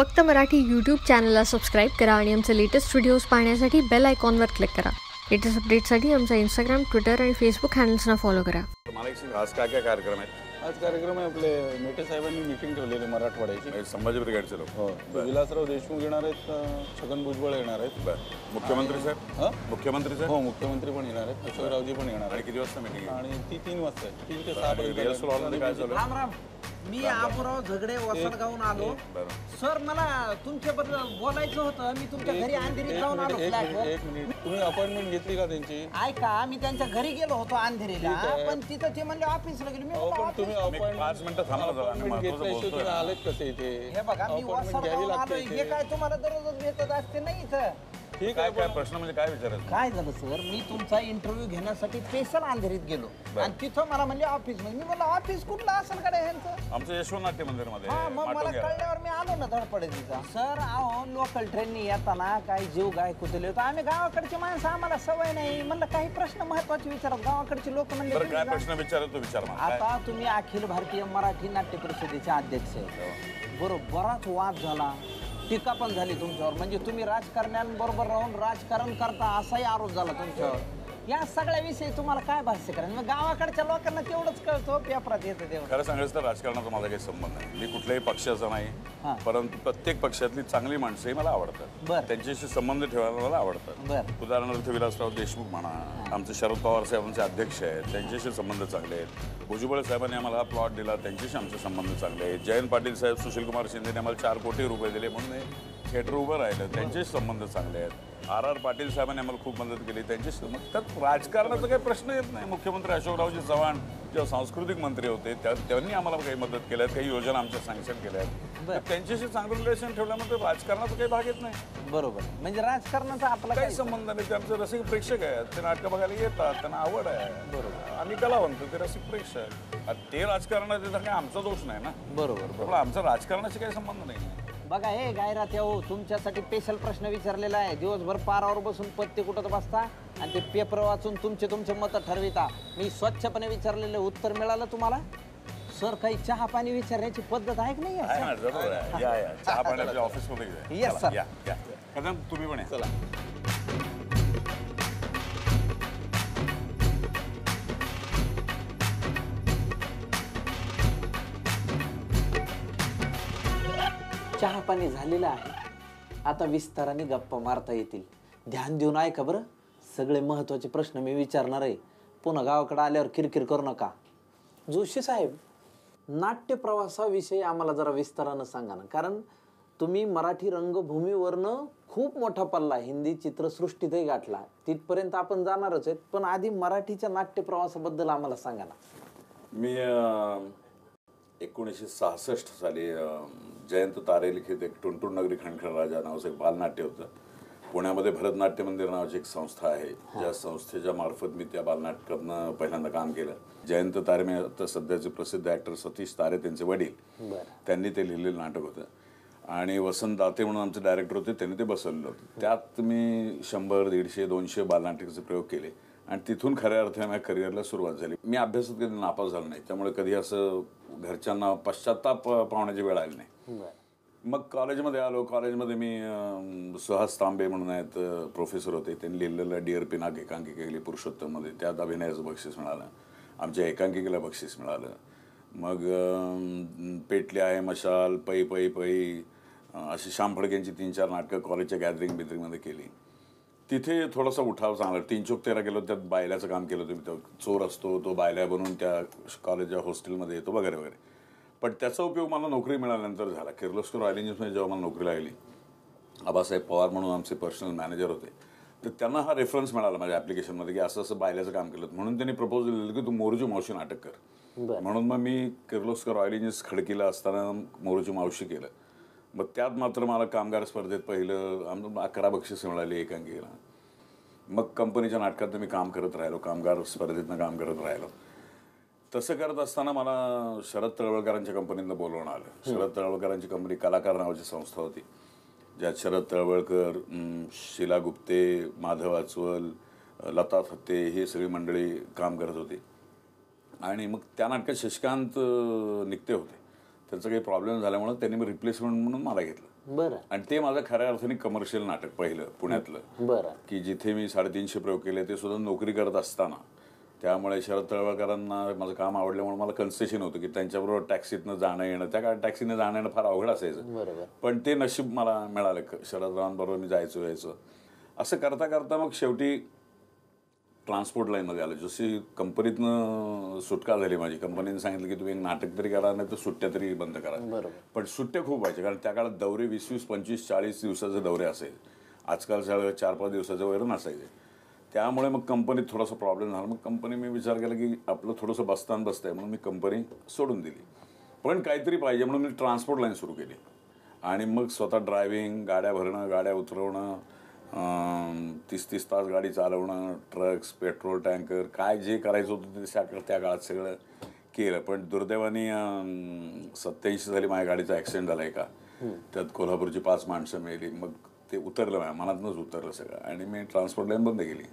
फक्त मराठी यूट्यूब चॅनलला सबस्क्राइब करा आणि आमचे लेटेस्ट व्हिडिओज पाहण्यासाठी बेल आयकॉनवर क्लिक करा। लेटेस्ट अपडेट्ससाठी आमचा इंस्टाग्राम, ट्विटर आणि फेसबुक हँडल्सना फॉलो करा। आज काय काय कार्यक्रम आहे? आज कार्यक्रम आहे आपले मेटे साहेबांनी मीटिंग ठेवलेली मराठवाड्याची, संभाजी ब्रिगेडचे लोक। हो, विलासराव देशमुख येणार आहेत, छगन भुजबळ येणार आहेत, मुख्यमंत्री साहेब, मुख्यमंत्री साहेब, हो मुख्यमंत्री पण येणार आहेत, अशोकरावजी पण येणार आहेत। आणि किती वाजता मीटिंग आहे? आणि ती 3 वाजता आहे, 3 ते 7 पर्यंत रिहर्सल हॉलमध्ये काय चालू आहे? राम राम, मी आबुराव झगडे वसंतगावून आलो सर, मला तुमच्याबद्दल बोलायचं होतं। मी तुमच्या घरी अंधेरीत जाऊन आलो फ्लॅटवर। एक मिनिट, तुम्ही अपॉइंटमेंट घेतली का त्यांची? ऐका, मी त्यांच्या घरी गेलो होतो अंधेरीला, पण तिथं ते म्हणले ऑफिसला गेलो। मी पण तुम्ही अपॉइंटमेंट 5 मिनिटं थांबा जरा, मी महत्त्वाचं बोलतो। तुम्ही आलेत कसे इथे? हे बघा, मी वसंतगावून आलो। हे काय तुम्हाला दररोज भेटत असते नाही इथं? ठीक आहे, काय प्रश्न म्हणजे काय विचारायचं? काय झालं सर, मी तुमचा इंटरव्ह्यू घेण्यासाठी स्पेशल अंधेरीत गेलो आणि तिथं मला म्हणले ऑफिस मध्ये। मी म्हणलं ऑफिस कुठला असेल कडे ह्यांचं? आमचं यशवंत नाट्य मंदिरमध्ये। हा, मग मला कळल्यावर मी आलो ना धडपडीचा। सर आहो, लोकल ट्रेननी येताना काय जीव गाय कुठले होतं। आम्ही गावाकडचे माणसं, आम्हाला सवय नाही। म्हणलं काही प्रश्न महत्त्वाचे विचारा, गावाकडचे लोक म्हणले बरं काय प्रश्न विचारतो विचार। आता तुम्ही अखिल भारतीय मराठी नाट्य परिषदेचे अध्यक्ष आहेत बरोबर, बराच वाद झाला, टीका पण झाली तुमच्यावर, म्हणजे तुम्ही राजकारण्यांबरोबर राहून राजकारण करता असाही आरोप झाला तुमच्यावर। या सगळ्याविषयी तुम्हाला काय भाष्य करायचं? मग गावाकडच्या लोकांना तेवढंच कळतो, पेपरात येतं तेवढं। खरं सांगायचं तर राजकारणाचा माझा काही संबंध नाही, मी कुठल्याही पक्षाचा नाही, परंतु प्रत्येक पक्षातली चांगली माणसंही मला आवडतात, त्यांच्याशी संबंध ठेवायला मला आवडतात। उदाहरणार्थ विलासराव देशमुख म्हणा, आमचे शरद पवार साहेबांचे अध्यक्ष आहेत, त्यांच्याशी संबंध चांगले आहेत। भुजबळ साहेबांनी आम्हाला हा प्लॉट दिला, त्यांच्याशी आमचे संबंध चांगले आहेत। जयंत पाटील साहेब, सुशीलकुमार शिंदेने आम्हाला 4 कोटी रुपये दिले म्हणून थिएटर उभं राहिलं, त्यांच्याशी संबंध चांगले आहेत। RR पाटील साहेबांनी आम्हाला खूप मदत केली, त्यांच्याशी संबंध। त्यात राजकारणाचा काही प्रश्न येत नाही। मुख्यमंत्री अशोकरावजी चव्हाण जेव्हा सांस्कृतिक मंत्री होते त्यांनी आम्हाला काही मदत केल्या, काही योजना आमच्या सँक्शन केल्या आहेत। त्यांच्याशी चांगलं रिलेशन ठेवल्यामुळे राजकारणाचा काही भाग येत नाही। बरोबर, म्हणजे राजकारणाचा आपला काही संबंध नाही। ते आमचे रसिक प्रेक्षक आहेत, ते नाटकं बघायला येतात, त्यांना आवड आहे। बरोबर, आम्ही कलावंत, ते रसिक प्रेक्षक, ते राजकारणात येतात, काही आमचा दोष नाही ना। बरोबर, आमचा राजकारणाशी काही संबंध नाही। बघा हे गायरात, हो तुमच्यासाठी स्पेशल प्रश्न विचारलेला आहे। दिवसभर पारावर बसून पत्ते कुठत बसता आणि ते पेपर वाचून तुमचे मत ठरविता। मी स्वच्छपणे विचारलेलं उत्तर मिळालं तुम्हाला सर। काही चहा पाणी विचारण्याची पद्धत आहे की नाही? येस सर, कदम तुम्ही पण चला। चहा पाणी झालेलं आहे, आता विस्ताराने गप्पा मारता येतील। ध्यान देऊन ऐका बरं, सगळे महत्त्वाचे प्रश्न मी विचारणार आहे। पुन्हा गावाकडे आल्यावर किरकिर करू नका। जोशी साहेब, नाट्य प्रवासाविषयी आम्हाला जरा विस्तारानं सांगा ना, कारण तुम्ही मराठी रंगभूमीवरनं खूप मोठा पल्ला हिंदी चित्रसृष्टीतही गाठला, तिथपर्यंत आपण जाणारच आहेत, पण आधी मराठीच्या नाट्य प्रवासाबद्दल आम्हाला सांगा ना। मी 1966 साली जयंत तारे लिखित एक टुनटुन नगरी खंडखर राजा नावाचं एक बालनाट्य होतं। पुण्यामध्ये भरतनाट्य मंदिर नावाची एक संस्था आहे, ज्या संस्थेच्या मार्फत मी त्या बालनाटकातनं पहिल्यांदा काम केलं। जयंत तारे मी आता सध्याचे प्रसिद्ध ॲक्टर सतीश तारे त्यांचे वडील, त्यांनी ते लिहिलेलं नाटक होतं। आणि वसंत दाते म्हणून आमचे डायरेक्टर होते, त्यांनी ते बसवलेलं होतं। त्यात मी 100, 150, 200 बालनाटकाचे प्रयोग केले आणि तिथून खऱ्या अर्थाने माझ्या करिअरला सुरुवात झाली। मी अभ्यासात कधी नापास झालो नाही, त्यामुळे कधी असं घरच्यांना पश्चाताप पावण्याची वेळ आली नाही। मग कॉलेजमध्ये आलो, कॉलेजमध्ये मी सुहास तांबे म्हणून आहेत प्रोफेसर होते, त्यांनी लिहिलेलं डिअर पिनाक एकांकिका केली पुरुषोत्तममध्ये, त्यात अभिनयाचं बक्षीस मिळालं, आमच्या एकांकिकेला बक्षीस मिळालं। मग पेटली आहे मशाल, पै पै पै अशी श्याम फडकेंची 3-4 नाटकं कॉलेजच्या गॅदरिंगमध्ये केली। तिथे थोडासा उठाव चांगला, 3 चौक 13 गेलो, त्यात बायल्याचं काम केलं होतं मी। तो चोर असतो, तो बायल्या बनून त्या कॉलेजच्या हॉस्टेलमध्ये येतो वगैरे वगैरे, पण त्याचा उपयोग मला नोकरी मिळाल्यानंतर झाला। किर्लोस्कर ऑइल एजन्सीमध्ये जेव्हा मला नोकरी लागली, आबासाहेब पवार म्हणून आमचे पर्सनल मॅनेजर होते, तर त्यांना हा रेफरन्स मिळाला माझ्या ॲप्लिकेशनमध्ये की असं असं बायल्याचं काम केलं, म्हणून त्यांनी प्रपोजल दिलं की तू मोरूची मावशी नाटक कर। म्हणून मग मी किर्लोस्कर ऑइल एजन्सी खडकीला असताना मोरूची मावशी केलं। मग त्यात मात्र मला कामगार स्पर्धेत पहिलं, 11 बक्षीस मिळाली एकांकिकेला। मग कंपनीच्या नाटकात मी काम करत राहिलो, कामगार स्पर्धेतनं काम करत राहिलो। तसं करत असताना मला शरद तळवळकरांच्या कंपनीतनं बोलवणं आलं। शरद तळवळकरांची कंपनी कलाकार नावाची संस्था होती, ज्यात शरद तळवळकर, शिलागुप्ते, माधव आचवल, लता फत्ते ही सगळी मंडळी काम करत होती। आणि मग त्या नाटकात शशिकांत निघते होते, त्यांचा काही प्रॉब्लेम झाल्यामुळे त्यांनी मग रिप्लेसमेंट म्हणून मला घेतलं। बरं ते माझं खऱ्या अर्थाने कमर्शियल नाटक पहिलं पुण्यातलं बरं की जिथे मी 350 प्रयोग केले ते सुद्धा नोकरी करत असताना. त्यामुळे शरद तळवळकरांना माझं काम आवडल्यामुळे मला कन्सेशन होतं की त्यांच्याबरोबर टॅक्सीतनं जाणं येणं, त्या काळात टॅक्सीने जाणं येणं फार अवघड असायचं बरोबर, पण ते नशीब मला मिळालं. शरदरावांबरोबर मी जायचो यायचो असं करता करता मग शेवटी ट्रान्सपोर्ट लाईनमध्ये आलं. जशी कंपनीतनं सुटका झाली माझी, कंपनीने सांगितलं की तुम्ही एक नाटक तरी करा नाही तर सुट्ट्या तरी बंद करा बरोबर, पण सुट्ट्या खूप व्हायच्या कारण त्या काळात दौरे 20-25-40 दिवसाचे दौरे असायचे. आजकाल सगळं 4-5 दिवसाचे वगैरे नसायचे. त्यामुळे मग कंपनीत थोडासा प्रॉब्लेम झाला. मग कंपनी मी विचार केला की आपलं थोडंसं बसतान बसतंय म्हणून मी कंपनी सोडून दिली, पण काहीतरी पाहिजे म्हणून मी ट्रान्सपोर्ट लाईन सुरू केली. आणि मग स्वतः ड्रायव्हिंग, गाड्या भरणं, गाड्या उतरवणं, 30-30 तास गाडी चालवणं, ट्रक्स, पेट्रोल टँकर, काय जे करायचं होतं ते त्या काळात सगळं केलं. पण दुर्दैवाने 87 झाली माझ्या गाडीचा ॲक्सिडेंट झाला एका, त्यात कोल्हापूरची 5 माणसं मिळाली. मग ते उतरलं, माझ्या मनातूनच उतरलं सगळं आणि मी ट्रान्सपोर्ट लाईन बंद केली.